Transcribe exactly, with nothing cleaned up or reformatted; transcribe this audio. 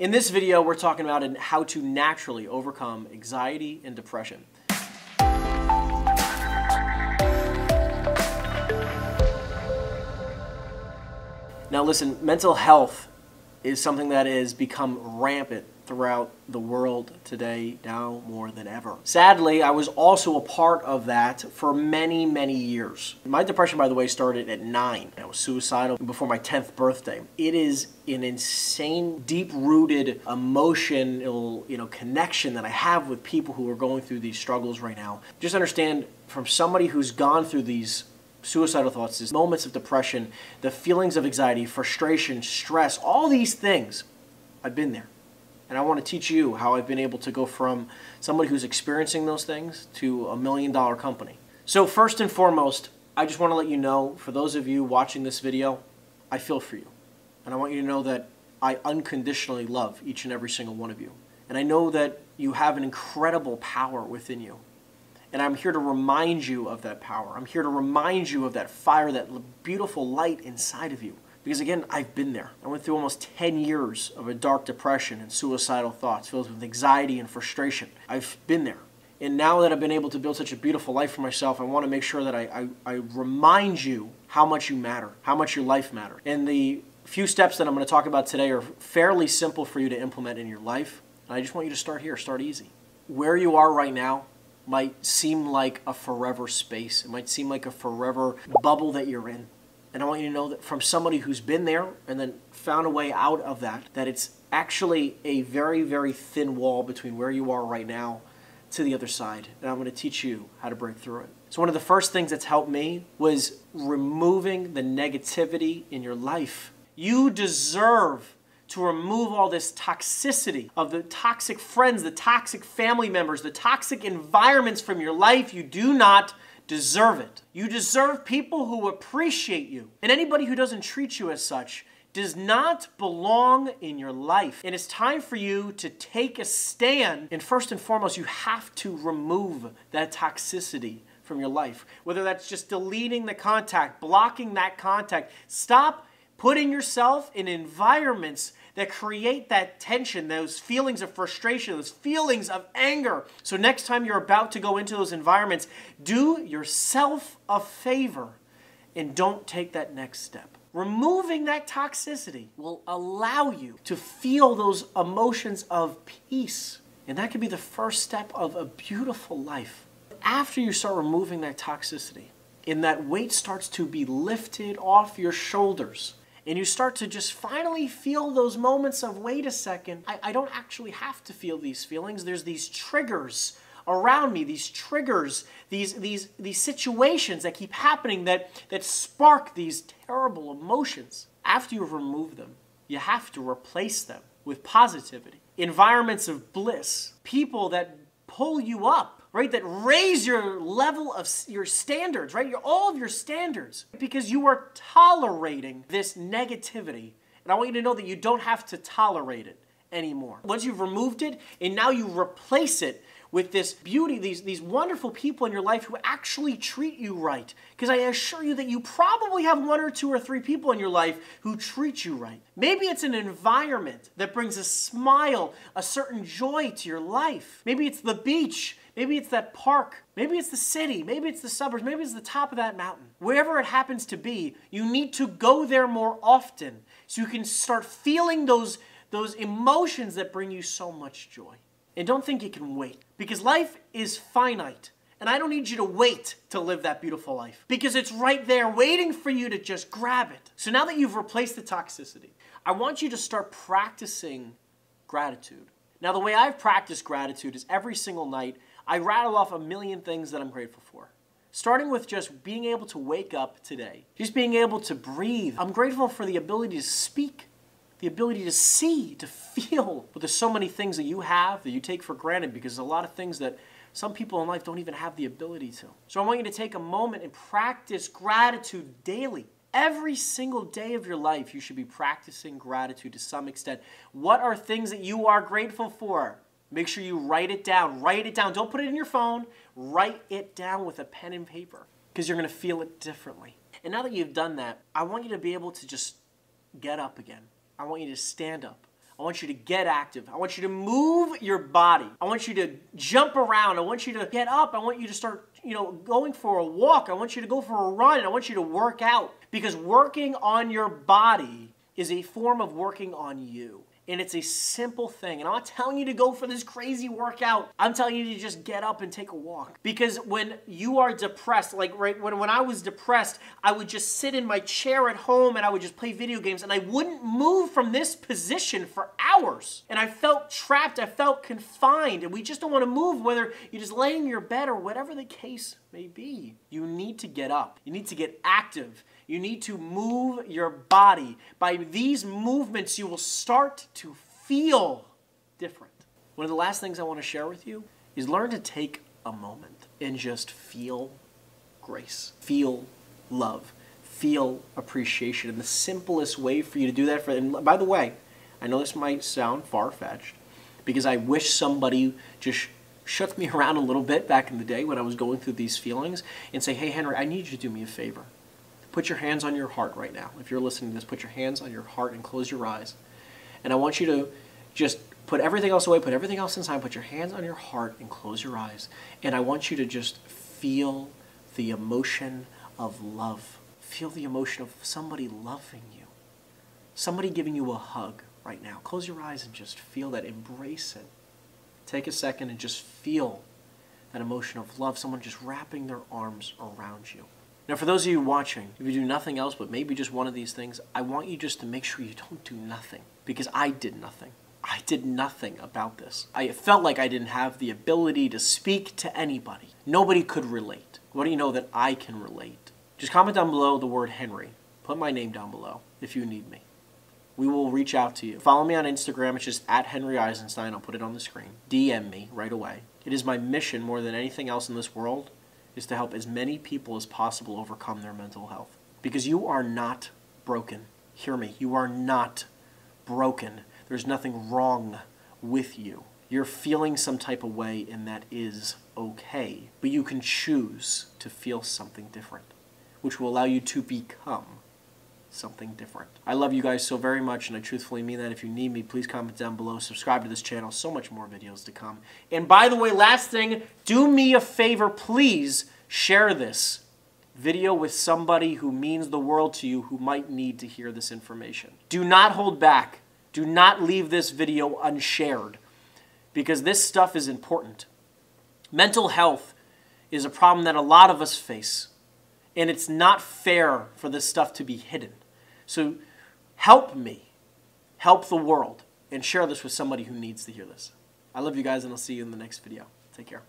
In this video, we're talking about how to naturally overcome anxiety and depression. Now listen, mental health is something that has become rampant throughout the world today, now more than ever. Sadly, I was also a part of that for many, many years. My depression, by the way, started at nine. I was suicidal before my tenth birthday. It is an insane, deep-rooted, emotional, you know, connection that I have with people who are going through these struggles right now. Just understand, from somebody who's gone through these suicidal thoughts, these moments of depression, the feelings of anxiety, frustration, stress, all these things, I've been there. And I want to teach you how I've been able to go from somebody who's experiencing those things to a million dollar company. So first and foremost, I just want to let you know, for those of you watching this video, I feel for you. And I want you to know that I unconditionally love each and every single one of you. And I know that you have an incredible power within you. And I'm here to remind you of that power. I'm here to remind you of that fire, that beautiful light inside of you. Because again, I've been there. I went through almost ten years of a dark depression and suicidal thoughts filled with anxiety and frustration. I've been there. And now that I've been able to build such a beautiful life for myself, I want to make sure that I, I, I remind you how much you matter, how much your life matters. And the few steps that I'm going to talk about today are fairly simple for you to implement in your life. And I just want you to start here, start easy. Where you are right now might seem like a forever space. It might seem like a forever bubble that you're in. And I want you to know that from somebody who's been there and then found a way out of that, that it's actually a very, very thin wall between where you are right now to the other side. And I'm going to teach you how to break through it. So one of the first things that's helped me was removing the negativity in your life. You deserve to remove all this toxicity of the toxic friends, the toxic family members, the toxic environments from your life. You do not deserve it. You deserve people who appreciate you. And anybody who doesn't treat you as such does not belong in your life. And it's time for you to take a stand. And first and foremost, you have to remove that toxicity from your life. Whether that's just deleting the contact, blocking that contact. Stop putting yourself in environments that create that tension, those feelings of frustration, those feelings of anger. So next time you're about to go into those environments, do yourself a favor and don't take that next step. Removing that toxicity will allow you to feel those emotions of peace. And that could be the first step of a beautiful life. After you start removing that toxicity, and that weight starts to be lifted off your shoulders, and you start to just finally feel those moments of, wait a second, I, I don't actually have to feel these feelings. There's these triggers around me, these triggers, these, these, these situations that keep happening that, that spark these terrible emotions. After you remove them, you have to replace them with positivity, environments of bliss, people that pull you up, right? That raise your level of your standards, right? Your, all of your standards, because you are tolerating this negativity. And I want you to know that you don't have to tolerate it anymore. Once you've removed it, and now you replace it with this beauty, these, these wonderful people in your life who actually treat you right. Because I assure you that you probably have one or two or three people in your life who treat you right. Maybe it's an environment that brings a smile, a certain joy to your life. Maybe it's the beach. Maybe it's that park. Maybe it's the city. Maybe it's the suburbs. Maybe it's the top of that mountain. Wherever it happens to be, you need to go there more often so you can start feeling those, those emotions that bring you so much joy. And don't think it can wait, because life is finite. And I don't need you to wait to live that beautiful life, because it's right there waiting for you to just grab it. So now that you've replaced the toxicity, I want you to start practicing gratitude. Now, the way I've practiced gratitude is every single night, I rattle off a million things that I'm grateful for. Starting with just being able to wake up today, just being able to breathe. I'm grateful for the ability to speak, the ability to see, to feel. But there's so many things that you have that you take for granted, because there's a lot of things that some people in life don't even have the ability to. So I want you to take a moment and practice gratitude daily. Every single day of your life, you should be practicing gratitude to some extent. What are things that you are grateful for? Make sure you write it down. Write it down. Don't put it in your phone. Write it down with a pen and paper, because you're going to feel it differently. And now that you've done that, I want you to be able to just get up again. I want you to stand up. I I want you to get active. I want you to move your body. I want you to jump around. I want you to get up. I want you to start, you know, going for a walk. I want you to go for a run. I want you to work out, because working on your body is a form of working on you. And it's a simple thing. And I'm not telling you to go for this crazy workout. I'm telling you to just get up and take a walk. Because when you are depressed, like right when, when I was depressed, I would just sit in my chair at home and I would just play video games. And I wouldn't move from this position for hours. And I felt trapped. I felt confined. And we just don't want to move, whether you're just laying in your bed or whatever the case may be. You need to get up. You need to get active. You need to move your body. By these movements, you will start to feel different. One of the last things I want to share with you is learn to take a moment and just feel grace, feel love, feel appreciation. And the simplest way for you to do that, for, and by the way, I know this might sound far-fetched, because I wish somebody just shook me around a little bit back in the day when I was going through these feelings and say, hey, Henry, I need you to do me a favor. Put your hands on your heart right now. If you're listening to this, put your hands on your heart and close your eyes. And I want you to just put everything else away, put everything else inside, put your hands on your heart and close your eyes. And I want you to just feel the emotion of love. Feel the emotion of somebody loving you. Somebody giving you a hug right now. Close your eyes and just feel that. Embrace it. Take a second and just feel that emotion of love. Someone just wrapping their arms around you. Now, for those of you watching, if you do nothing else but maybe just one of these things, I want you just to make sure you don't do nothing, because I did nothing. I did nothing about this. I felt like I didn't have the ability to speak to anybody. Nobody could relate. What do you know that I can relate? Just comment down below the word Henry. Put my name down below if you need me. We will reach out to you. Follow me on Instagram. It's just at Henry Eisenstein. I'll put it on the screen. D M me right away. It is my mission more than anything else in this world, is to help as many people as possible overcome their mental health. Because you are not broken. Hear me. You are not broken. There's nothing wrong with you. You're feeling some type of way, and that is okay. But you can choose to feel something different, which will allow you to become something different. I love you guys so very much, and I truthfully mean that. If you need me, please comment down below. Subscribe to this channel. So much more videos to come. And by the way, last thing, do me a favor, please share this video with somebody who means the world to you, who might need to hear this information. Do not hold back. Do not leave this video unshared, because this stuff is important. Mental health is a problem that a lot of us face, and it's not fair for this stuff to be hidden. So help me, help the world, and share this with somebody who needs to hear this. I love you guys, and I'll see you in the next video. Take care.